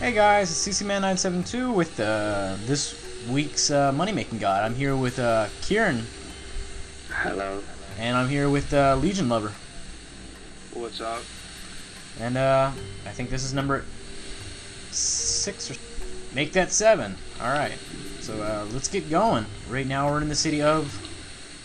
Hey guys, it's CCMan972 with this week's money-making guide. I'm here with Kieran. Hello. And I'm here with Legion Lover. What's up? And I think this is number 6 or... Make that 7. Alright. So let's get going. Right now we're in the city of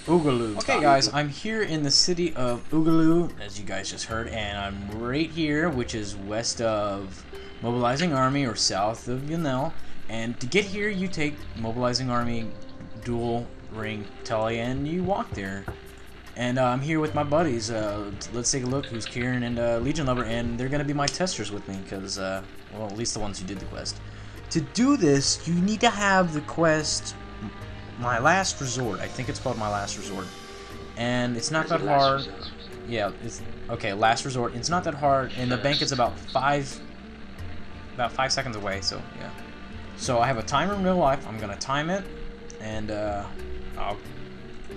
Oogaloo. Okay guys, I'm here in the city of Oogaloo, as you guys just heard, and I'm right here, which is west of Mobilizing Army, or south of Yanel, and to get here you take Mobilizing Army Dual Ring Tally and you walk there. And I'm here with my buddies. Let's take a look who's Kieran and Legion Lover, and they're gonna be my testers with me because well, at least the ones who did the quest. To do this you need to have the quest My Last Resort. I think it's called My Last Resort, and it's not that hard. Yeah, it's okay, Last Resort. It's not that hard, and the bank is about about 5 seconds away, so yeah. So I have a timer in real life. I'm gonna time it, and I'll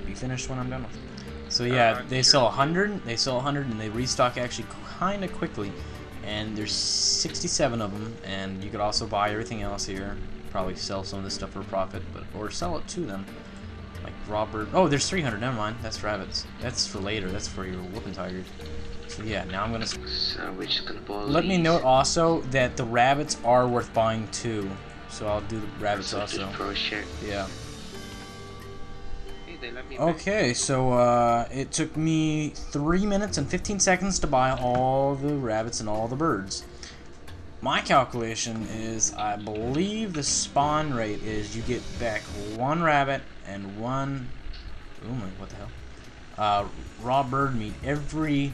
be finished when I'm done with it. So yeah, they sell 100, they sell 100, and they restock actually kind of quickly. And there's 67 of them, and you could also buy everything else here. Probably sell some of this stuff for a profit, but or sell it to them. Like Robert. Oh, there's 300. Never mind. That's rabbits. That's for later. That's for your whooping tigers. So yeah, now I'm gonna. So we're just gonna boil. Let me note also that the rabbits are worth buying too. So I'll do the rabbits also. Yeah. Hey, they let me okay, so it took me 3 minutes and 15 seconds to buy all the rabbits and all the birds. My calculation is, I believe the spawn rate is you get back one rabbit and one. Oh my! What the hell? Raw bird meat every.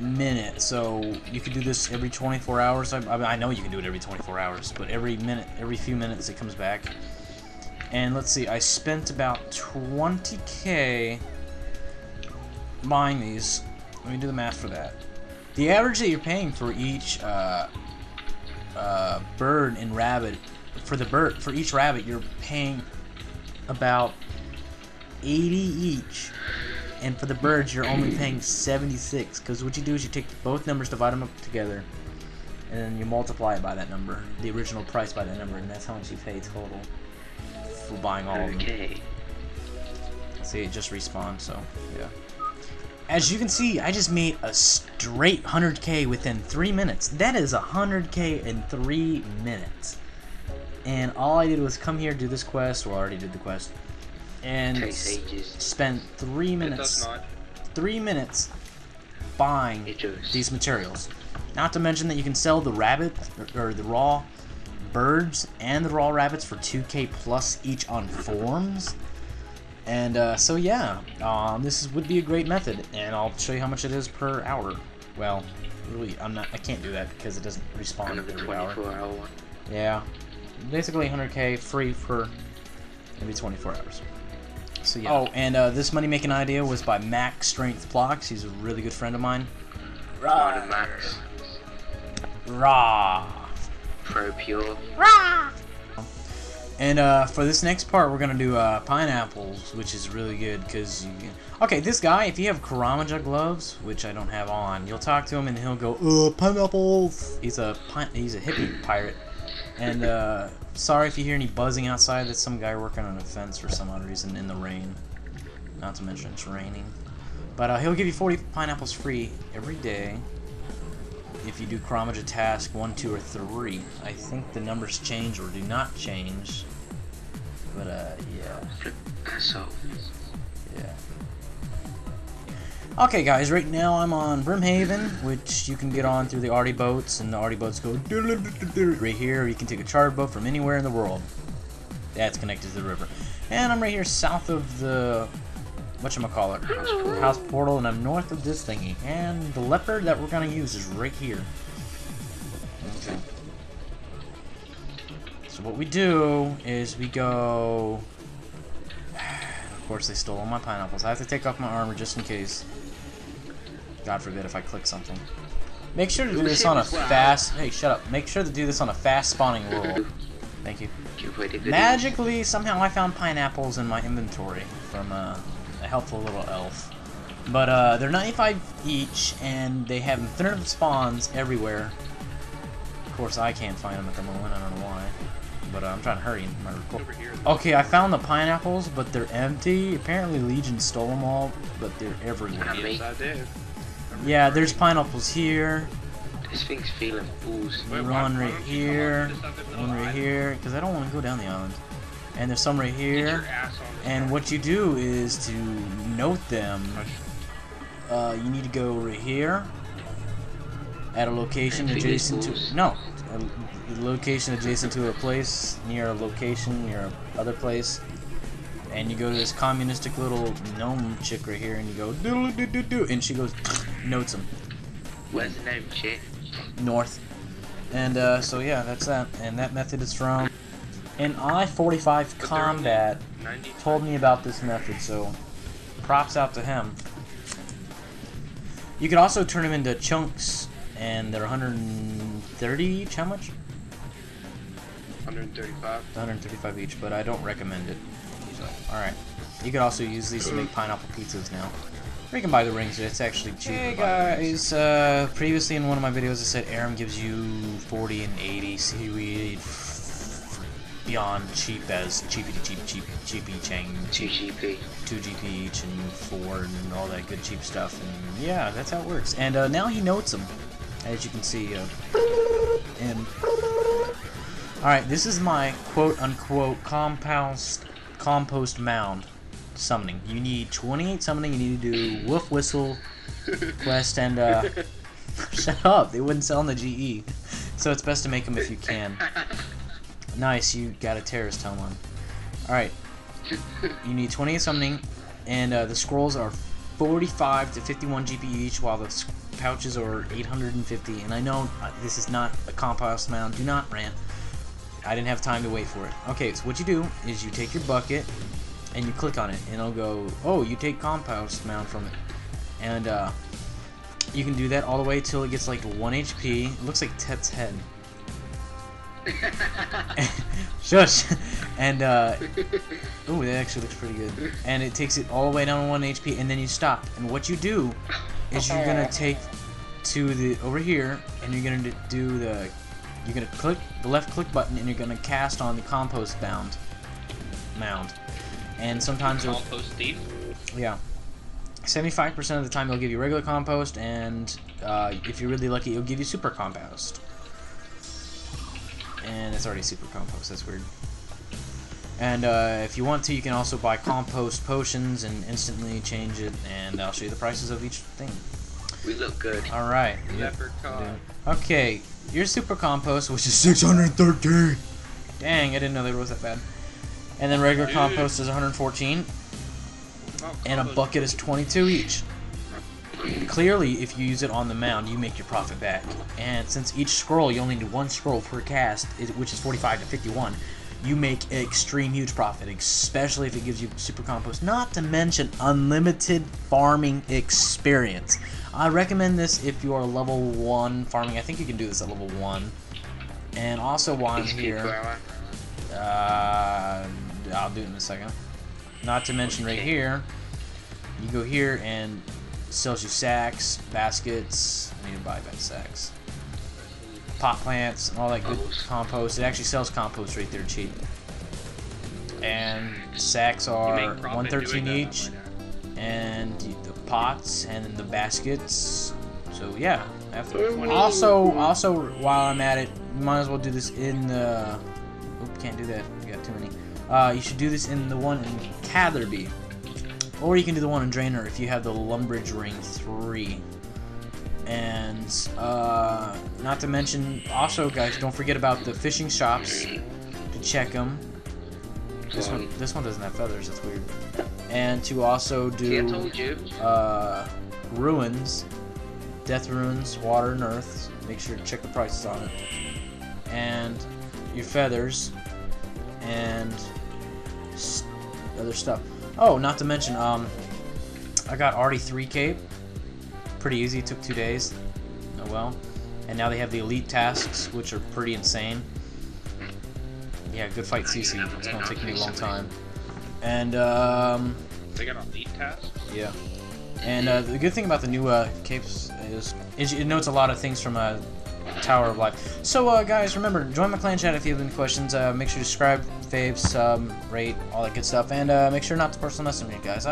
Minute, so you could do this every 24 hours. I know you can do it every 24 hours, but every minute, every few minutes it comes back. And let's see, I spent about 20k buying these. Let me do the math for that. The average that you're paying for each bird and rabbit, for each rabbit you're paying about 80 each. And for the birds, you're only paying 76, because what you do is you take both numbers, divide them up together, and then you multiply it by that number, the original price by that number, and that's how much you pay total for buying all of them. Okay. See, it just respawned, so, yeah. As you can see, I just made a straight 100k within 3 minutes. That is 100k in 3 minutes. And all I did was come here, do this quest, well, I already did the quest, and spend 3 minutes buying these materials. Not to mention that you can sell the rabbit, or the raw birds and the raw rabbits for 2k plus each on forms. And so yeah, this would be a great method, and I'll show you how much it is per hour. Well, really, I can't do that because it doesn't respawn every hour. Yeah, basically 100k free for every 24 hours. So yeah. Oh, and this money-making idea was by Max Strength Blocks. He's a really good friend of mine. Rah! Max. Rah! Pro Pure. Rah! And for this next part, we're gonna do pineapples, which is really good because you can... Okay, this guy, if you have Karamaja gloves, which I don't have on, you'll talk to him and he'll go, "Oh, pineapples." He's a hippie pirate. And sorry if you hear any buzzing outside. That's some guy working on a fence for some odd reason in the rain. Not to mention it's raining. But he'll give you 40 pineapples free every day if you do Karamaja task 1, 2, or 3. I think the numbers change or do not change. But yeah. So. Yeah. Okay guys, right now I'm on Brimhaven, which you can get on through the Ardy boats, and the Ardy boats go right here, or you can take a chartered boat from anywhere in the world that's connected to the river. And I'm right here south of the, whatchamacallit, house portal, and I'm north of this thingy. And the leopard that we're gonna use is right here. Okay. So what we do is we go, of course they stole all my pineapples. I have to take off my armor just in case. God forbid if I click something. Make sure to do this on a fast... Hey, shut up. Make sure to do this on a fast spawning roll. Thank you. Magically, somehow I found pineapples in my inventory from a helpful little elf. But they're 95 each, and they have infinite spawns everywhere. Of course, I can't find them at the moment. I don't know why. But I'm trying to hurry my record. Okay, I found the pineapples, but they're empty. Apparently, Legion stole them all, but they're everywhere. Yes, I did. Yeah, there's pineapples here. This thing's feeling fools. One right here. One right here. Because I don't want to go down the island. And there's some right here. And what you do is to note them. You need to go right here. At a location adjacent to... No. A location adjacent to a place. Near a location. Near another place. And you go to this communistic little gnome chick right here. And you go... Doodle doo doo doo. And she goes... Notes them. Where's the name, chick? North. And so yeah, that's that. And that method is from... And I 45 combat told me about this method, so props out to him. You can also turn them into chunks, and they're 130 each. How much? 135. 135 each, but I don't recommend it. So, alright. You can also use these to make pineapple pizzas now. Or you can buy the rings. It's actually cheap. Hey guys, previously in one of my videos I said Aram gives you 40 and 80 seaweed. Beyond cheap as cheapy chang 2 GP each and 4 and all that good cheap stuff, and yeah, that's how it works. And now he notes them, as you can see. And all right, this is my quote unquote compost mound summoning. You need 28 summoning. You need to do woof whistle quest and shut up. They wouldn't sell on the GE, so it's best to make them if you can. Nice, you got a terrorist helmet. Alright. You need 20 of something, and the scrolls are 45 to 51 GP each, while the pouches are 850. And I know this is not a compost mound. Do not rant. I didn't have time to wait for it. Okay, so what you do is you take your bucket, and you click on it, and it'll go, oh, you take compost mound from it. And you can do that all the way till it gets like 1 HP. It looks like Tet's head. Shush. And ooh, that actually looks pretty good. And it takes it all the way down to 1 HP, and then you stop. And what you do is you're gonna take to the over here, and you're gonna do the click the left click button, and you're gonna cast on the compost mound. And sometimes it'll compost thief. Yeah. 75% of the time it'll give you regular compost, and if you're really lucky, it'll give you super compost. And it's already super compost, that's weird. And if you want to, you can also buy compost potions and instantly change it, and I'll show you the prices of each thing. We look good. Alright. Okay, your super compost, which is 613. Dang, I didn't know there was that bad. And then regular compost is 114. And a bucket is 22 each. Clearly, if you use it on the mound, you make your profit back. And since each scroll, you only do 1 scroll per cast, which is 45 to 51, you make extreme huge profit, especially if it gives you super compost, not to mention unlimited farming experience. I recommend this if you are level 1 farming. I think you can do this at level 1. And also while I'm here, I'll do it in a second. Not to mention right here, you go here and... sells you sacks, baskets. I need to buy that sacks. Pot plants and all that good compost. It actually sells compost right there cheap. And sacks are 113 each, and the pots and then the baskets. So yeah. Also, while I'm at it, you might as well do this in the. Oop, can't do that. We got too many. You should do this in the one in Catherby. Or you can do the one in Drainer if you have the Lumbridge Ring 3. And, not to mention, also guys, don't forget about the fishing shops to check them. This one doesn't have feathers, that's weird. And to also do, ruins, death ruins, water and earth. Make sure to check the prices on it. And your feathers. And other stuff. Oh, not to mention, I got Ardy 3 cape. Pretty easy, took 2 days. Oh well. And now they have the elite tasks, which are pretty insane. Yeah, good fight CC. It's gonna take me a long time. And, they got elite tasks? Yeah. And, the good thing about the new, capes is it notes a lot of things from, Tower of Life. So, guys, remember, join my clan chat if you have any questions. Make sure to subscribe, fave, sub, rate, all that good stuff. And make sure not to personal message me, guys.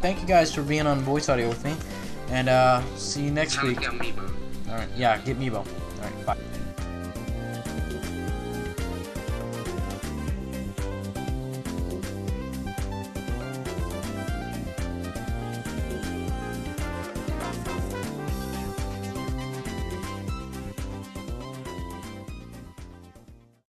Thank you guys for being on voice audio with me. And see you next week. Alright, yeah, get Meebo. Alright, bye.